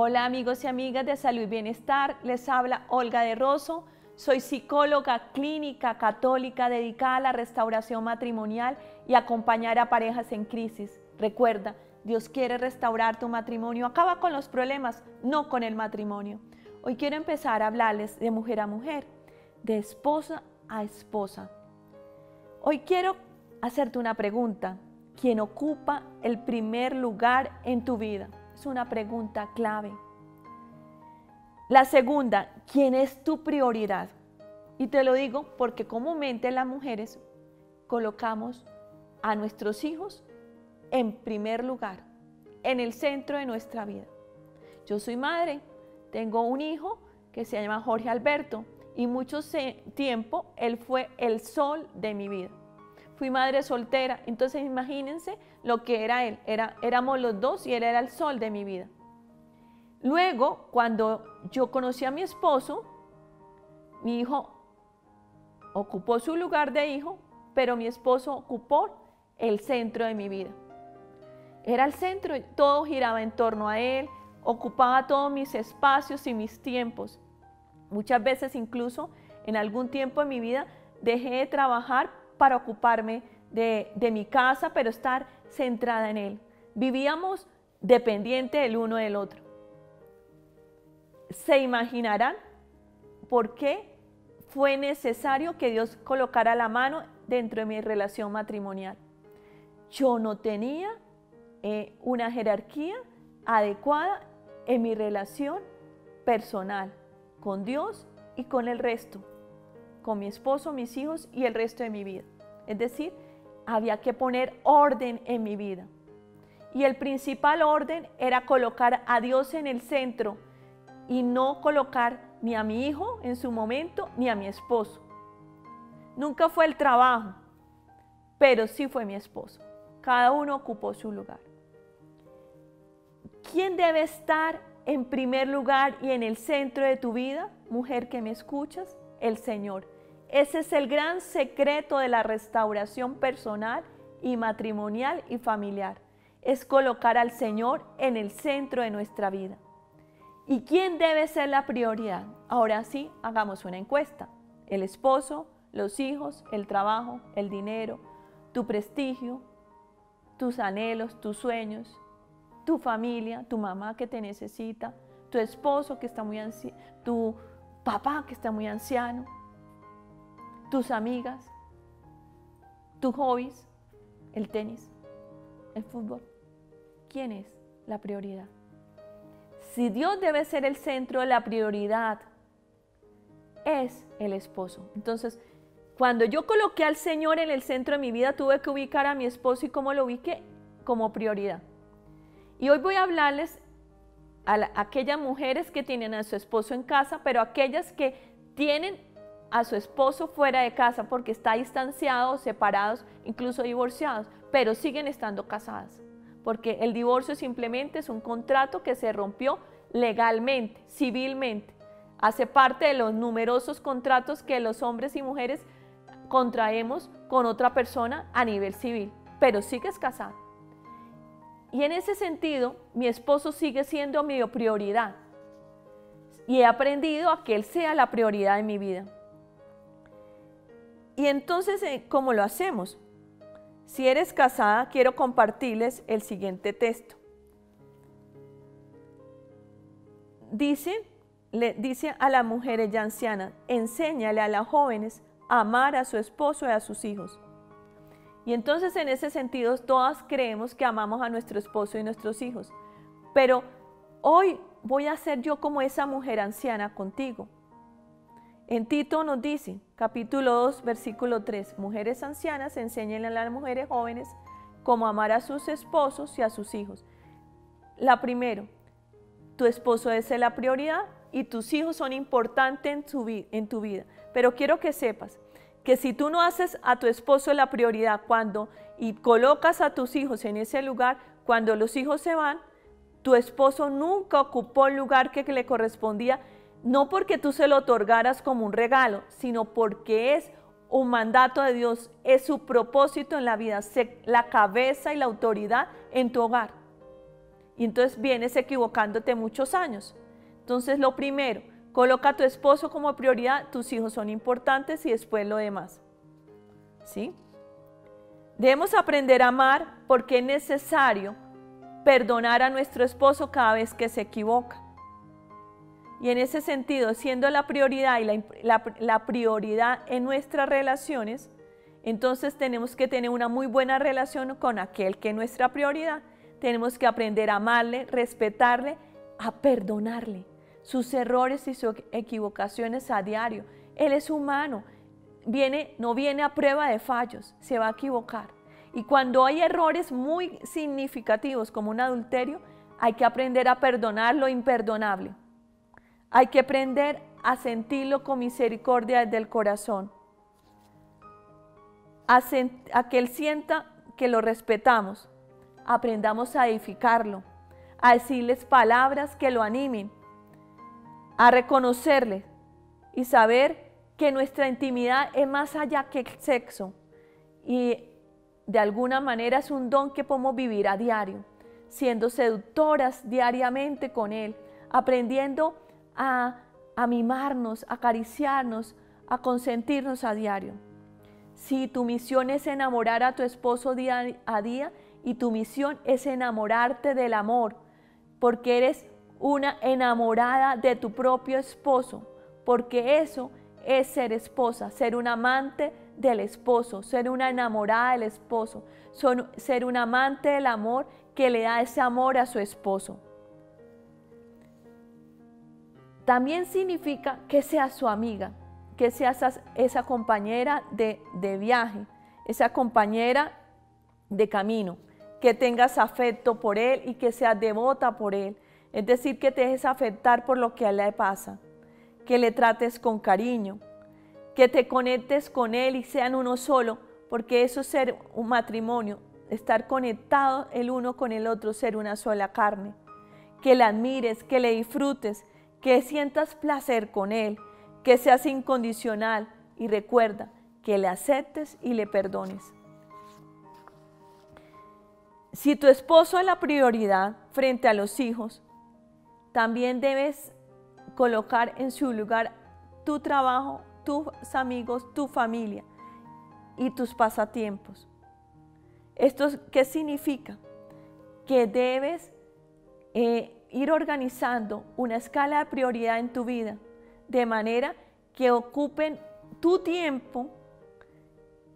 Hola amigos y amigas de Salud y Bienestar, les habla Olga de Rosso, soy psicóloga clínica católica dedicada a la restauración matrimonial y acompañar a parejas en crisis. Recuerda, Dios quiere restaurar tu matrimonio, acaba con los problemas, no con el matrimonio. Hoy quiero empezar a hablarles de mujer a mujer, de esposa a esposa. Hoy quiero hacerte una pregunta, ¿quién ocupa el primer lugar en tu vida? Es una pregunta clave. La segunda, ¿quién es tu prioridad? Y te lo digo porque comúnmente las mujeres colocamos a nuestros hijos en primer lugar, en el centro de nuestra vida. Yo soy madre, tengo un hijo que se llama Jorge Alberto y mucho tiempo él fue el sol de mi vida. Fui madre soltera, entonces imagínense lo que era él. Éramos los dos y él era el sol de mi vida. Luego, cuando yo conocí a mi esposo, mi hijo ocupó su lugar de hijo, pero mi esposo ocupó el centro de mi vida. Era el centro, todo giraba en torno a él, ocupaba todos mis espacios y mis tiempos. Muchas veces, incluso en algún tiempo de mi vida, dejé de trabajar para ocuparme de mi casa, pero estar centrada en él. Vivíamos dependientes el uno del otro. Se imaginarán por qué fue necesario que Dios colocara la mano dentro de mi relación matrimonial. Yo no tenía una jerarquía adecuada en mi relación personal con Dios y con el resto, con mi esposo, mis hijos y el resto de mi vida. Es decir, había que poner orden en mi vida. Y el principal orden era colocar a Dios en el centro y no colocar ni a mi hijo en su momento ni a mi esposo. Nunca fue el trabajo, pero sí fue mi esposo. Cada uno ocupó su lugar. ¿Quién debe estar en primer lugar y en el centro de tu vida? Mujer que me escuchas, el Señor. Ese es el gran secreto de la restauración personal y matrimonial y familiar. Es colocar al Señor en el centro de nuestra vida. ¿Y quién debe ser la prioridad? Ahora sí, hagamos una encuesta. El esposo, los hijos, el trabajo, el dinero, tu prestigio, tus anhelos, tus sueños, tu familia, tu mamá que te necesita, tu esposo que está muy ansioso, tu papá que está muy anciano, tus amigas, tus hobbies, el tenis, el fútbol. ¿Quién es la prioridad? Si Dios debe ser el centro, la prioridad es el esposo. Entonces, cuando yo coloqué al Señor en el centro de mi vida, tuve que ubicar a mi esposo. ¿Y cómo lo ubiqué? Como prioridad. Y hoy voy a hablarles a aquellas mujeres que tienen a su esposo en casa, pero aquellas que tienen a su esposo fuera de casa porque está distanciado, separados, incluso divorciados, pero siguen estando casadas, porque el divorcio simplemente es un contrato que se rompió legalmente, civilmente. Hace parte de los numerosos contratos que los hombres y mujeres contraemos con otra persona a nivel civil, pero sigues casada. Y en ese sentido, mi esposo sigue siendo mi prioridad y he aprendido a que él sea la prioridad de mi vida. Y entonces, ¿cómo lo hacemos? Si eres casada, quiero compartirles el siguiente texto. Dice a las mujeres ya ancianas, enséñale a las jóvenes a amar a su esposo y a sus hijos. Y entonces en ese sentido todas creemos que amamos a nuestro esposo y nuestros hijos. Pero hoy voy a ser yo como esa mujer anciana contigo. En Tito nos dice, capítulo 2, versículo 3, mujeres ancianas, enséñenle a las mujeres jóvenes cómo amar a sus esposos y a sus hijos. La primero, tu esposo es la prioridad y tus hijos son importantes en tu vida. Pero quiero que sepas que si tú no haces a tu esposo la prioridad y colocas a tus hijos en ese lugar, cuando los hijos se van, tu esposo nunca ocupó el lugar que le correspondía, no porque tú se lo otorgaras como un regalo, sino porque es un mandato de Dios, es su propósito en la vida, la cabeza y la autoridad en tu hogar. y entonces vienes equivocándote muchos años. Entonces lo primero, coloca a tu esposo como prioridad, tus hijos son importantes y después lo demás. ¿Sí? Debemos aprender a amar porque es necesario perdonar a nuestro esposo cada vez que se equivoca. Y en ese sentido, siendo la prioridad y la prioridad en nuestras relaciones, entonces tenemos que tener una muy buena relación con aquel que es nuestra prioridad. Tenemos que aprender a amarle, respetarle, a perdonarle sus errores y sus equivocaciones a diario. Él es humano, no viene a prueba de fallos, se va a equivocar. Y cuando hay errores muy significativos como un adulterio, hay que aprender a perdonar lo imperdonable. Hay que aprender a sentirlo con misericordia desde el corazón, a que él sienta que lo respetamos, aprendamos a edificarlo, a decirles palabras que lo animen, a reconocerle y saber que nuestra intimidad es más allá que el sexo y de alguna manera es un don que podemos vivir a diario, siendo seductoras diariamente con él, aprendiendo a mimarnos, a acariciarnos, a consentirnos a diario. Si tu misión es enamorar a tu esposo día a día y tu misión es enamorarte del amor, porque eres una enamorada de tu propio esposo, porque eso es ser esposa, ser un amante del esposo, ser una enamorada del esposo, ser un amante del amor que le da ese amor a su esposo. También significa que seas su amiga, que seas esa compañera de viaje, esa compañera de camino, que tengas afecto por él y que seas devota por él. Es decir, que te dejes afectar por lo que a él le pasa, que le trates con cariño, que te conectes con él y sean uno solo, porque eso es ser un matrimonio, estar conectados el uno con el otro, ser una sola carne, que le admires, que le disfrutes, que sientas placer con él, que seas incondicional y recuerda que le aceptes y le perdones. Si tu esposo es la prioridad frente a los hijos, también debes colocar en su lugar tu trabajo, tus amigos, tu familia y tus pasatiempos. ¿Esto qué significa? Que debes ir organizando una escala de prioridad en tu vida, de manera que ocupen tu tiempo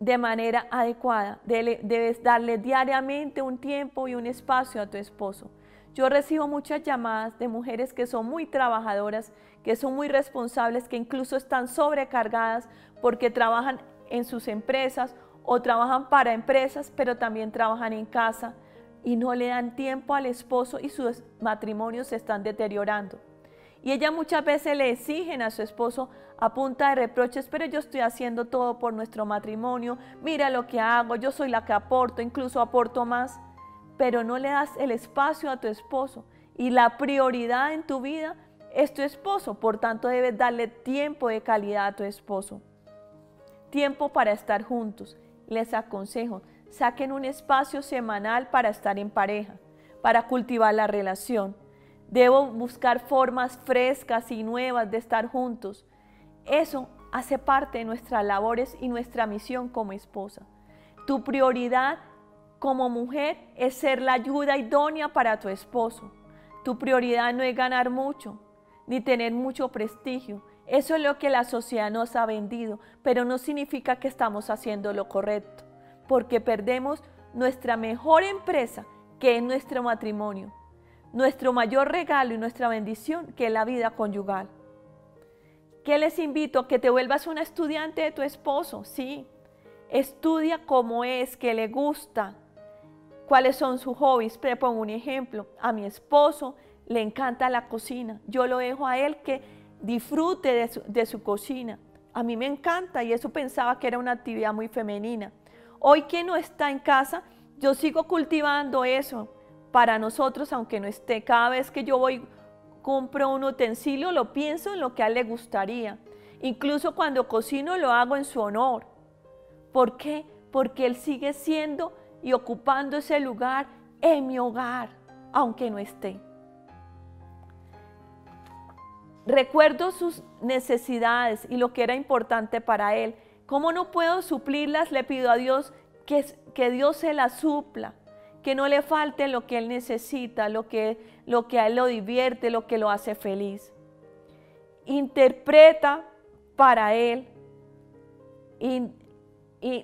de manera adecuada. Debes darle diariamente un tiempo y un espacio a tu esposo. Yo recibo muchas llamadas de mujeres que son muy trabajadoras, que son muy responsables, que incluso están sobrecargadas porque trabajan en sus empresas o trabajan para empresas, pero también trabajan en casa, y no le dan tiempo al esposo y sus matrimonios se están deteriorando. Y ellas muchas veces le exigen a su esposo a punta de reproches, pero yo estoy haciendo todo por nuestro matrimonio, mira lo que hago, yo soy la que aporto, incluso aporto más, pero no le das el espacio a tu esposo y la prioridad en tu vida es tu esposo, por tanto debes darle tiempo de calidad a tu esposo, tiempo para estar juntos. Les aconsejo, saquen un espacio semanal para estar en pareja, para cultivar la relación. Debo buscar formas frescas y nuevas de estar juntos. Eso hace parte de nuestras labores y nuestra misión como esposa. Tu prioridad como mujer es ser la ayuda idónea para tu esposo. Tu prioridad no es ganar mucho, ni tener mucho prestigio. Eso es lo que la sociedad nos ha vendido, pero no significa que estamos haciendo lo correcto, porque perdemos nuestra mejor empresa, que es nuestro matrimonio, nuestro mayor regalo y nuestra bendición, que es la vida conyugal. ¿Qué les invito? Que te vuelvas una estudiante de tu esposo, sí. Estudia cómo es, qué le gusta, cuáles son sus hobbies. Te pongo un ejemplo, a mi esposo le encanta la cocina, yo lo dejo a él que disfrute de su cocina. A mí me encanta y eso pensaba que era una actividad muy femenina. Hoy que no está en casa, yo sigo cultivando eso para nosotros, aunque no esté. Cada vez que yo voy, compro un utensilio, lo pienso en lo que a él le gustaría. Incluso cuando cocino lo hago en su honor. ¿Por qué? Porque él sigue siendo y ocupando ese lugar en mi hogar, aunque no esté. Recuerdo sus necesidades y lo que era importante para él. ¿Cómo no puedo suplirlas? Le pido a Dios que Dios se las supla, que no le falte lo que él necesita, lo que a él lo divierte, lo que lo hace feliz. Interpreta para él y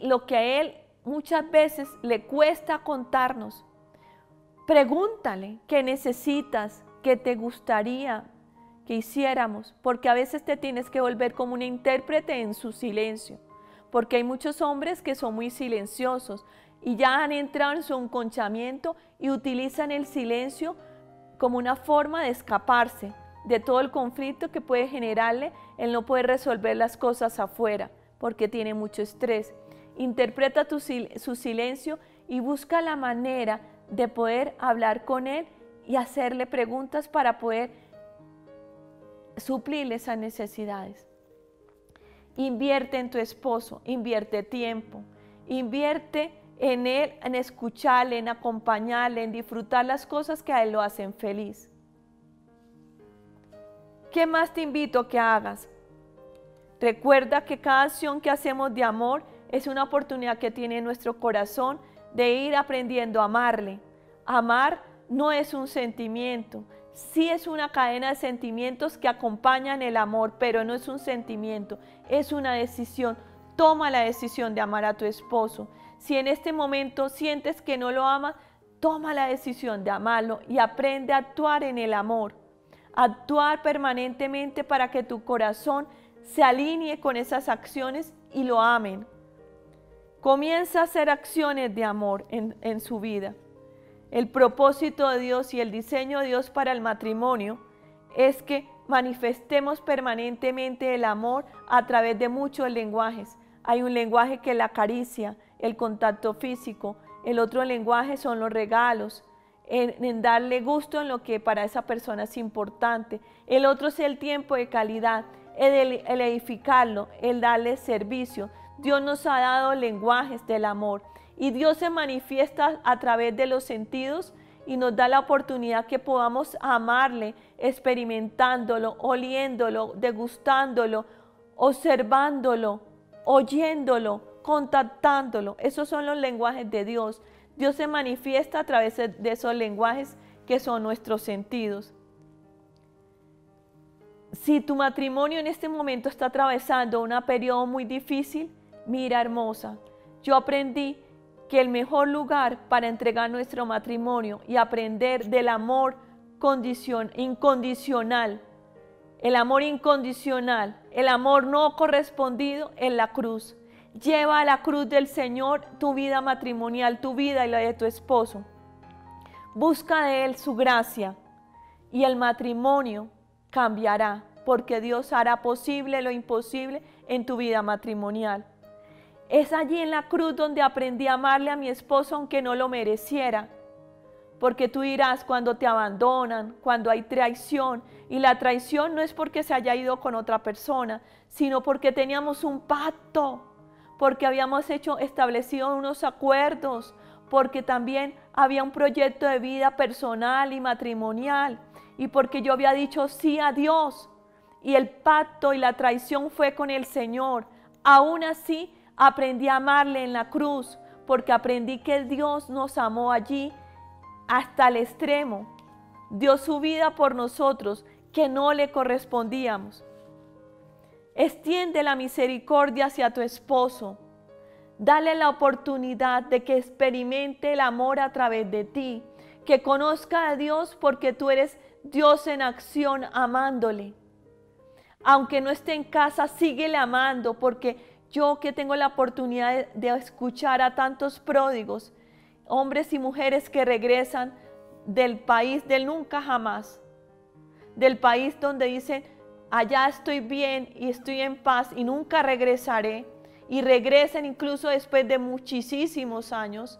lo que a él muchas veces le cuesta contarnos. Pregúntale qué necesitas, qué te gustaría que hiciéramos, porque a veces te tienes que volver como un intérprete en su silencio, porque hay muchos hombres que son muy silenciosos y ya han entrado en su enconchamiento y utilizan el silencio como una forma de escaparse de todo el conflicto que puede generarle el no poder resolver las cosas afuera, porque tiene mucho estrés. Interpreta su silencio y busca la manera de poder hablar con él y hacerle preguntas para poder suplirle esas necesidades. Invierte en tu esposo, invierte tiempo, invierte en él, en escucharle, en acompañarle, en disfrutar las cosas que a él lo hacen feliz. ¿Qué más te invito a que hagas? Recuerda que cada acción que hacemos de amor es una oportunidad que tiene nuestro corazón de ir aprendiendo a amarle. Amar no es un sentimiento. Sí es una cadena de sentimientos que acompañan el amor, pero no es un sentimiento, es una decisión. Toma la decisión de amar a tu esposo. Si en este momento sientes que no lo amas, toma la decisión de amarlo y aprende a actuar en el amor. Actuar permanentemente para que tu corazón se alinee con esas acciones y lo amen. Comienza a hacer acciones de amor en su vida. El propósito de Dios y el diseño de Dios para el matrimonio es que manifestemos permanentemente el amor a través de muchos lenguajes. Hay un lenguaje que es la caricia, el contacto físico, el otro lenguaje son los regalos, en darle gusto en lo que para esa persona es importante. El otro es el tiempo de calidad, el edificarlo, el darle servicio. Dios nos ha dado lenguajes del amor y Dios se manifiesta a través de los sentidos y nos da la oportunidad que podamos amarle, experimentándolo, oliéndolo, degustándolo, observándolo, oyéndolo, contactándolo. Esos son los lenguajes de Dios. Dios se manifiesta a través de esos lenguajes que son nuestros sentidos. Si tu matrimonio en este momento está atravesando un periodo muy difícil, mira, hermosa, yo aprendí que el mejor lugar para entregar nuestro matrimonio y aprender del amor incondicional, el amor incondicional, el amor no correspondido en la cruz. Lleva a la cruz del Señor tu vida matrimonial, tu vida y la de tu esposo. Busca de Él su gracia y el matrimonio cambiará, porque Dios hará posible lo imposible en tu vida matrimonial. Es allí en la cruz donde aprendí a amarle a mi esposo aunque no lo mereciera. Porque tú dirás cuando te abandonan, cuando hay traición. Y la traición no es porque se haya ido con otra persona, sino porque teníamos un pacto, porque habíamos establecido unos acuerdos, porque también había un proyecto de vida personal y matrimonial. Y porque yo había dicho sí a Dios. Y el pacto y la traición fue con el Señor. Aún así, aprendí a amarle en la cruz, porque aprendí que Dios nos amó allí hasta el extremo. Dio su vida por nosotros, que no le correspondíamos. Extiende la misericordia hacia tu esposo. Dale la oportunidad de que experimente el amor a través de ti, que conozca a Dios porque tú eres Dios en acción amándole. Aunque no esté en casa, síguele amando, porque yo que tengo la oportunidad de escuchar a tantos pródigos, hombres y mujeres que regresan del país del nunca jamás, del país donde dicen, allá estoy bien y estoy en paz y nunca regresaré, y regresan incluso después de muchísimos años.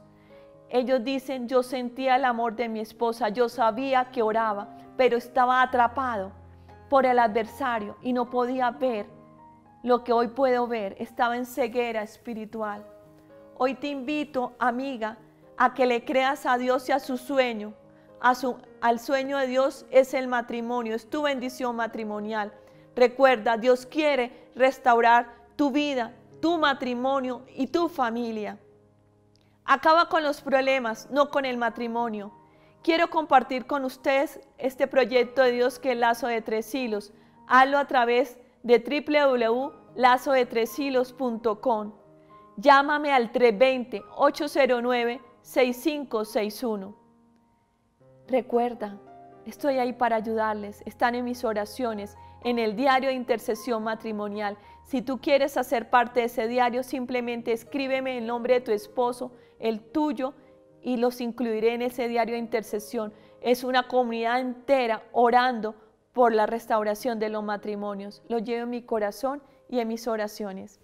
Ellos dicen, yo sentía el amor de mi esposa, yo sabía que oraba, pero estaba atrapado por el adversario y no podía ver lo que hoy puedo ver. Estaba en ceguera espiritual. Hoy te invito, amiga, a que le creas a Dios y a su sueño, al sueño de Dios es el matrimonio, es tu bendición matrimonial. Recuerda, Dios quiere restaurar tu vida, tu matrimonio y tu familia. Acaba con los problemas, no con el matrimonio. Quiero compartir con ustedes este proyecto de Dios que es Lazo de Tres Hilos. Hazlo a través de www.lazodetresilos.com. Llámame al 320-809-6561. Recuerda, estoy ahí para ayudarles. Están en mis oraciones, en el diario de intercesión matrimonial. Si tú quieres hacer parte de ese diario, simplemente escríbeme el nombre de tu esposo, el tuyo, y los incluiré en ese diario de intercesión. Es una comunidad entera orando por la restauración de los matrimonios. Lo llevo en mi corazón y en mis oraciones.